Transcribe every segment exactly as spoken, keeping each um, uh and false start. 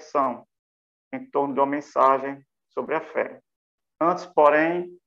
reflexão em torno de uma mensagem sobre a fé. Antes, porém,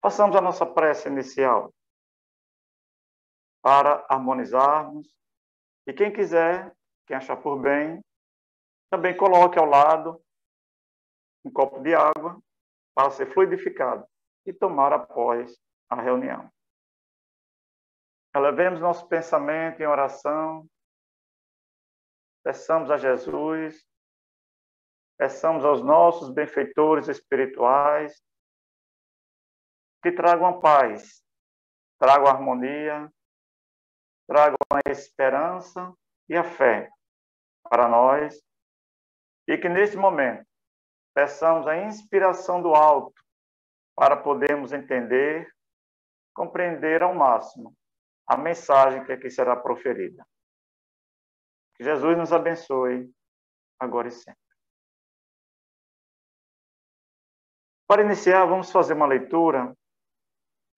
façamos a nossa prece inicial para harmonizarmos. E quem quiser, quem achar por bem, também coloque ao lado um copo de água para ser fluidificado e tomar após a reunião. Elevemos nosso pensamento em oração, peçamos a Jesus, peçamos aos nossos benfeitores espirituais que tragam a paz, tragam a harmonia, tragam a esperança e a fé para nós, e que neste momento peçamos a inspiração do alto para podermos entender, compreender ao máximo a mensagem que aqui será proferida. Que Jesus nos abençoe, agora e sempre. Para iniciar, vamos fazer uma leitura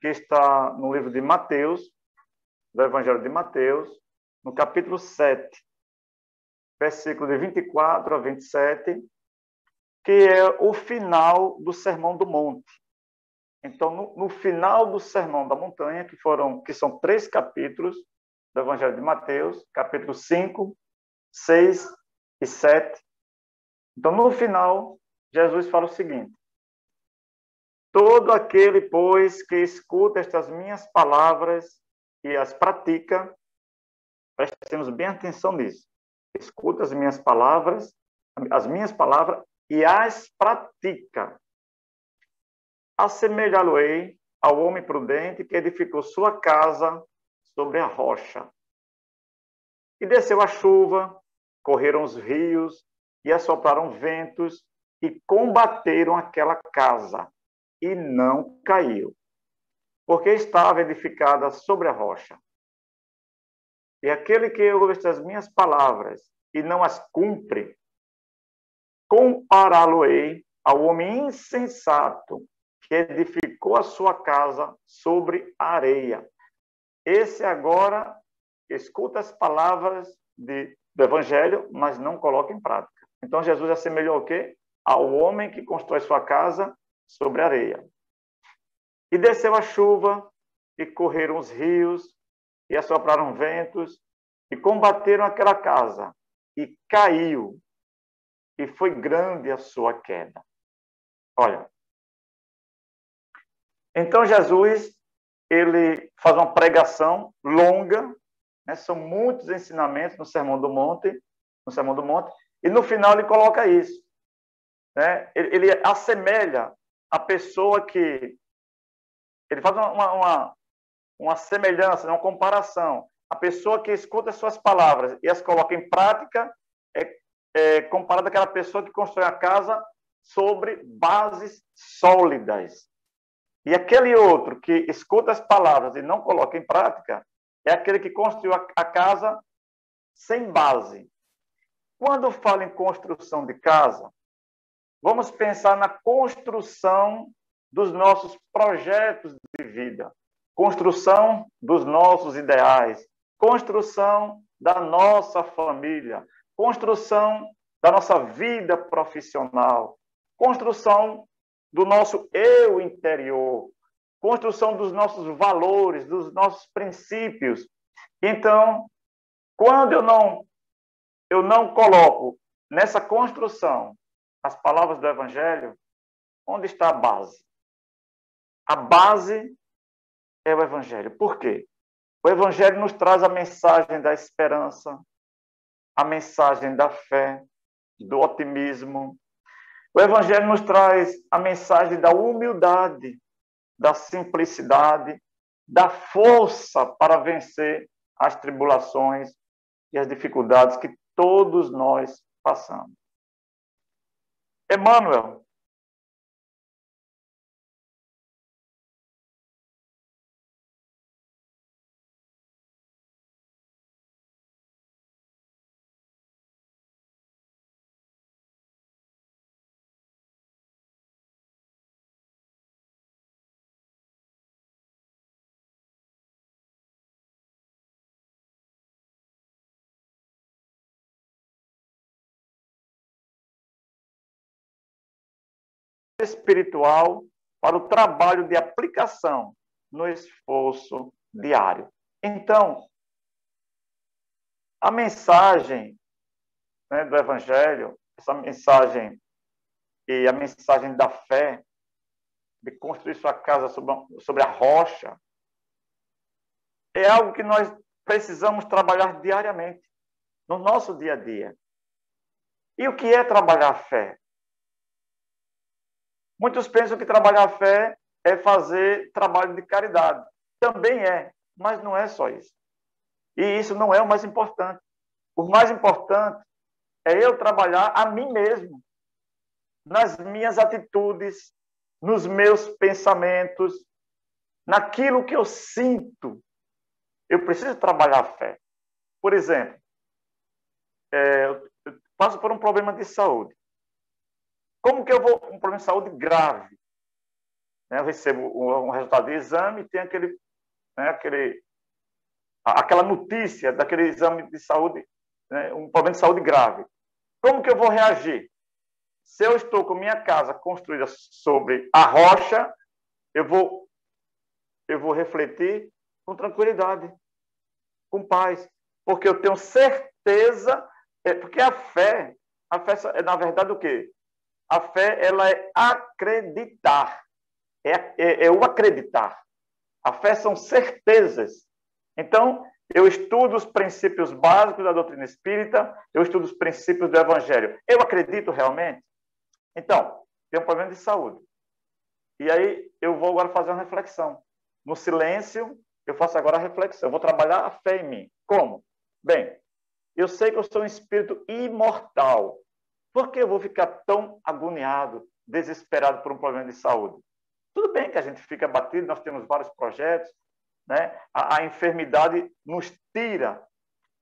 que está no livro de Mateus, do Evangelho de Mateus, no capítulo sete, versículo de vinte e quatro a vinte e sete, que é o final do Sermão do Monte. Então, no, no final do Sermão da Montanha, que, foram, que são três capítulos do Evangelho de Mateus, capítulo cinco, seis e sete. Então, no final, Jesus fala o seguinte: todo aquele, pois, que escuta estas minhas palavras e as pratica, prestemos bem atenção nisso, escuta as minhas palavras, as minhas palavras e as pratica. Assemelhá-lo-ei ao homem prudente que edificou sua casa sobre a rocha. E desceu a chuva, correram os rios e assopraram ventos e combateram aquela casa, e não caiu, porque estava edificada sobre a rocha. E aquele que ouve estas minhas palavras e não as cumpre, compará-lo-ei ao homem insensato que edificou a sua casa sobre a areia. Esse agora escuta as palavras de, do Evangelho, mas não coloca em prática. Então, Jesus assemelhou o quê? Ao homem que constrói sua casa sobre a areia. E desceu a chuva, e correram os rios, e assopraram ventos, e combateram aquela casa, e caiu, e foi grande a sua queda. Olha, então Jesus, ele faz uma pregação longa, né? São muitos ensinamentos no Sermão do Monte, no Sermão do Monte, e no final ele coloca isso, né? Ele, ele assemelha a pessoa que, ele faz uma, uma, uma semelhança, uma comparação. A pessoa que escuta as suas palavras e as coloca em prática é, é comparada àquela pessoa que constrói a casa sobre bases sólidas. E aquele outro que escuta as palavras e não coloca em prática é aquele que construiu a, a casa sem base. Quando fala em construção de casa, vamos pensar na construção dos nossos projetos de vida, construção dos nossos ideais, construção da nossa família, construção da nossa vida profissional, construção do nosso eu interior, construção dos nossos valores, dos nossos princípios. Então, quando eu não, eu não coloco nessa construção as palavras do Evangelho, onde está a base? A base é o Evangelho. Por quê? O Evangelho nos traz a mensagem da esperança, a mensagem da fé, do otimismo. O Evangelho nos traz a mensagem da humildade, da simplicidade, da força para vencer as tribulações e as dificuldades que todos nós passamos. Emmanuel, espiritual para o trabalho de aplicação no esforço diário. Então, a mensagem, né, do Evangelho, essa mensagem e a mensagem da fé, de construir sua casa sobre a rocha, é algo que nós precisamos trabalhar diariamente, no nosso dia a dia. E o que é trabalhar a fé? Muitos pensam que trabalhar a fé é fazer trabalho de caridade. Também é, mas não é só isso. E isso não é o mais importante. O mais importante é eu trabalhar a mim mesmo, nas minhas atitudes, nos meus pensamentos, naquilo que eu sinto. Eu preciso trabalhar a fé. Por exemplo, é, eu passo por um problema de saúde. Como que eu vou... Um problema de saúde grave. Eu recebo um resultado de exame e tem aquele, né, aquele, aquela notícia daquele exame de saúde, né, um problema de saúde grave. Como que eu vou reagir? Se eu estou com minha casa construída sobre a rocha, eu vou, eu vou refletir com tranquilidade, com paz, porque eu tenho certeza, é, porque a fé, a fé é, na verdade, o quê? A fé, ela é acreditar. É, é, é o acreditar. A fé são certezas. Então, eu estudo os princípios básicos da doutrina espírita, eu estudo os princípios do Evangelho. Eu acredito realmente? Então, tem um problema de saúde. E aí, eu vou agora fazer uma reflexão. No silêncio, eu faço agora a reflexão. Eu vou trabalhar a fé em mim. Como? Bem, eu sei que eu sou um espírito imortal. Por que eu vou ficar tão agoniado, desesperado por um problema de saúde? Tudo bem que a gente fica abatido, nós temos vários projetos, né? A, a enfermidade nos tira,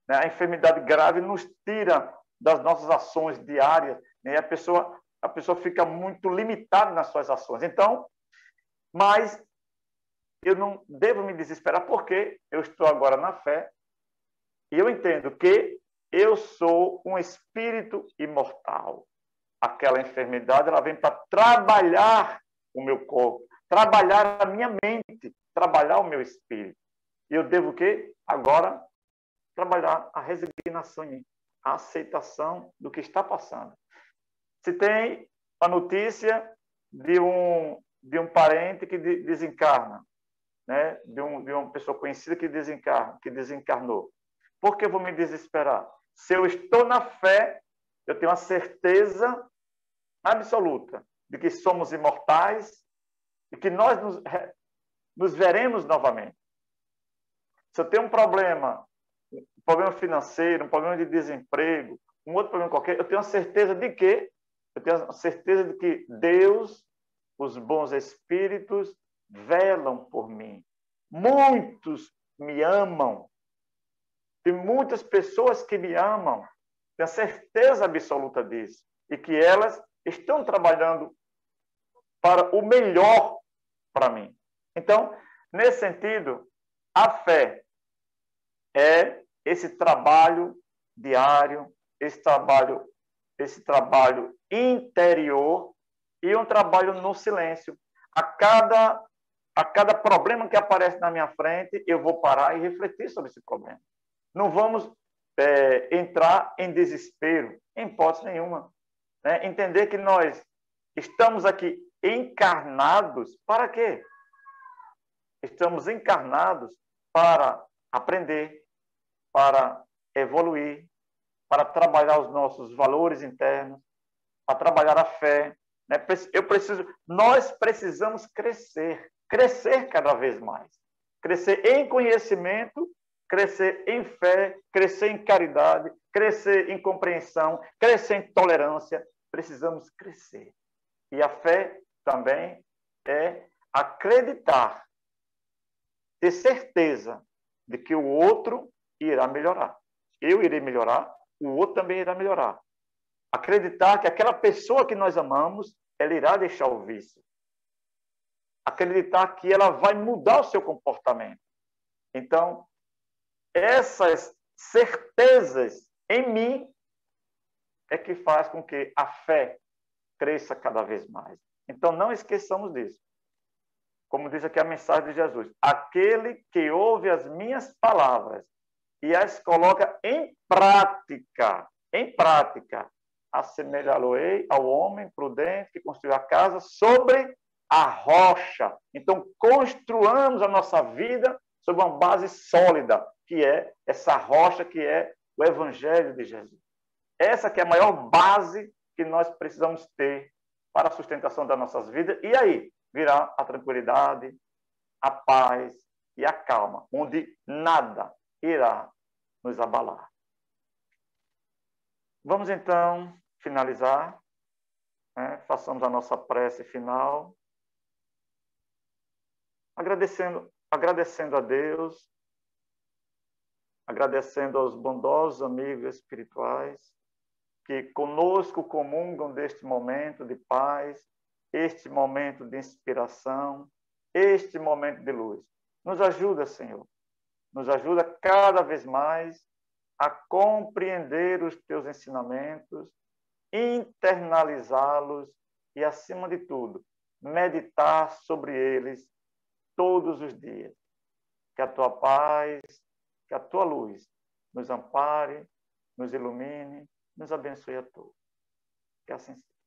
né? A enfermidade grave nos tira das nossas ações diárias, né? E a pessoa, a pessoa fica muito limitada nas suas ações. Então, mas eu não devo me desesperar, porque eu estou agora na fé e eu entendo que eu sou um espírito imortal. Aquela enfermidade, ela vem para trabalhar o meu corpo, trabalhar a minha mente, trabalhar o meu espírito. E eu devo o quê? Agora, trabalhar a resignação em mim, a aceitação do que está passando. Se tem a notícia de um, de um parente que de, desencarna, né? de, um, de uma pessoa conhecida que desencarna, que desencarnou, por que eu vou me desesperar? Se eu estou na fé, eu tenho a certeza absoluta de que somos imortais e que nós nos, nos veremos novamente. Se eu tenho um problema, um problema financeiro, um problema de desemprego, um outro problema qualquer, eu tenho a certeza de que, eu tenho a certeza de que Deus, os bons espíritos, velam por mim. Muitos me amam. Tem muitas pessoas que me amam. Tenho a certeza absoluta disso. E que elas estão trabalhando para o melhor para mim. Então, nesse sentido, a fé é esse trabalho diário, esse trabalho, esse trabalho interior e um trabalho no silêncio. A cada, a cada problema que aparece na minha frente, eu vou parar e refletir sobre esse problema. Não vamos é, entrar em desespero, em hipótese nenhuma. Né? Entender que nós estamos aqui encarnados para quê? Estamos encarnados para aprender, para evoluir, para trabalhar os nossos valores internos, para trabalhar a fé. Né? Eu preciso, nós precisamos crescer, crescer cada vez mais. Crescer em conhecimento, crescer em fé, crescer em caridade, crescer em compreensão, crescer em tolerância. Precisamos crescer. E a fé também é acreditar, ter certeza de que o outro irá melhorar. Eu irei melhorar, o outro também irá melhorar. Acreditar que aquela pessoa que nós amamos, ela irá deixar o vício. Acreditar que ela vai mudar o seu comportamento. Então, essas certezas em mim é que faz com que a fé cresça cada vez mais. Então, não esqueçamos disso. Como diz aqui a mensagem de Jesus, aquele que ouve as minhas palavras e as coloca em prática, em prática, assemelhá-lo-ei ao homem prudente que construiu a casa sobre a rocha. Então, construamos a nossa vida sobre uma base sólida, que é essa rocha, que é o Evangelho de Jesus. Essa que é a maior base que nós precisamos ter para a sustentação das nossas vidas. E aí virá a tranquilidade, a paz e a calma, onde nada irá nos abalar. Vamos, então, finalizar, né? Façamos a nossa prece final, agradecendo, agradecendo a Deus, agradecendo aos bondosos amigos espirituais que conosco comungam deste momento de paz, este momento de inspiração, este momento de luz. Nos ajuda, Senhor, nos ajuda cada vez mais a compreender os teus ensinamentos, internalizá-los e, acima de tudo, meditar sobre eles todos os dias. Que a tua paz, que a tua luz nos ampare, nos ilumine, nos abençoe a todos. Que assim seja.